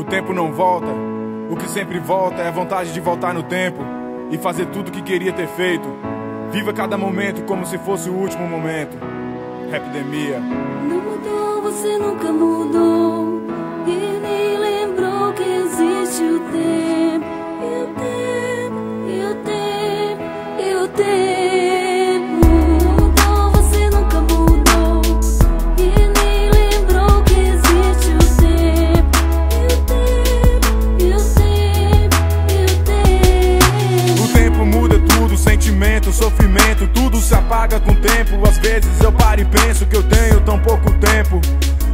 O tempo não volta, o que sempre volta é a vontade de voltar no tempo e fazer tudo o que queria ter feito. Viva cada momento como se fosse o último momento. Rapdemia. Não mudou, você nunca mudou e nem lembrou que existe o tempo. E o tempo, e o tempo, e o tempo. Sofrimento, tudo se apaga com o tempo. Às vezes eu paro e penso que eu tenho tão pouco tempo,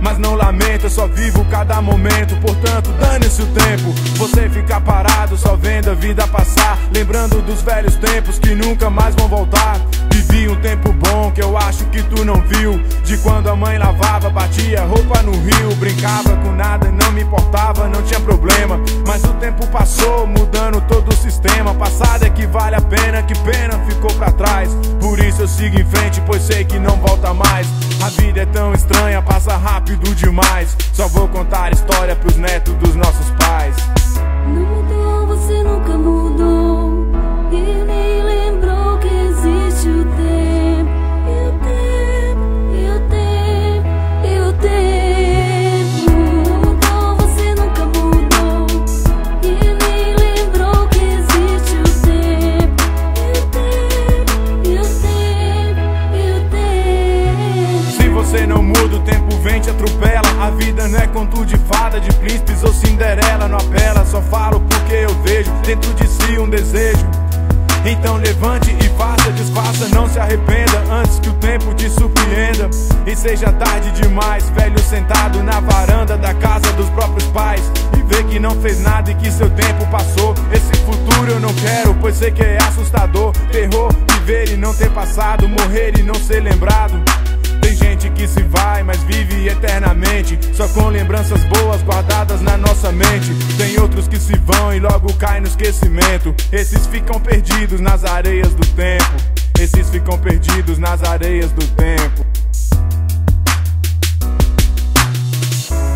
mas não lamento, eu só vivo cada momento. Portanto, dane-se o tempo. Você fica parado só vendo a vida passar, lembrando dos velhos tempos que nunca mais vão voltar. Vivi um tempo bom que eu acho que tu não viu, de quando a mãe lavava, batia roupa no rio, brincava com nada, não me importava, não tinha problema. Mas o tempo passou, mudando todo o sistema. Passado é que vale a pena, que pena ficou pra trás. Por isso eu sigo em frente, pois sei que não volta mais. A vida é tão estranha, passa rápido demais. Só vou contar história pros netos dos nossos pais. Não mudou, você nunca mudou e nem lembrou que existe o tempo. A vida não é conto de fada, de príncipes ou Cinderela. Não apela, só falo porque eu vejo dentro de si um desejo. Então levante e faça, desfaça, não se arrependa antes que o tempo te surpreenda e seja tarde demais. Velho sentado na varanda da casa dos próprios pais e vê que não fez nada e que seu tempo passou. Esse futuro eu não quero, pois sei que é assustador. Terror, viver e não ter passado, morrer e não ser lembrado. Tem gente que se vai, mas vive eternamente, só com lembranças boas guardadas na nossa mente. Tem outros que se vão e logo caem no esquecimento. Esses ficam perdidos nas areias do tempo. Esses ficam perdidos nas areias do tempo.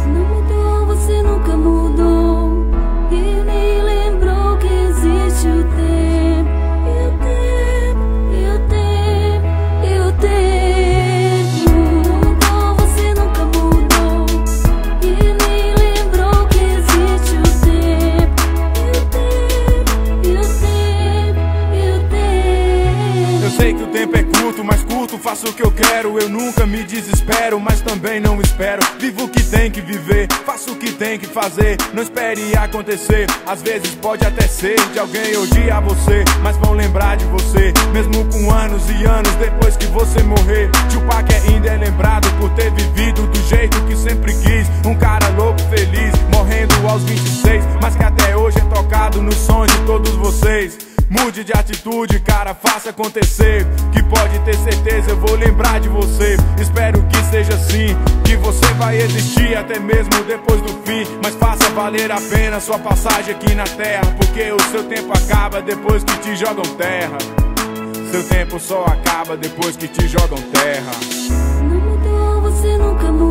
Não mudou, você nunca mudou e nem lembrou que existe o tempo. Faço o que eu quero, eu nunca me desespero, mas também não espero. Vivo o que tem que viver, faço o que tem que fazer, não espere acontecer. Às vezes pode até ser de alguém odiar você, mas vão lembrar de você, mesmo com anos e anos depois que você morrer. Tio Paque ainda é lembrado por ter vivido do jeito que sempre quis. Um cara louco, feliz, morrendo aos 26, mas que até hoje é tocado nos sons de todos vocês. Mude de atitude, cara, faça acontecer, que pode ter certeza eu vou lembrar de você. Espero que seja assim, que você vai existir até mesmo depois do fim. Mas faça valer a pena sua passagem aqui na terra, porque o seu tempo acaba depois que te jogam terra. Seu tempo só acaba depois que te jogam terra. Não mudou, você nunca mudou.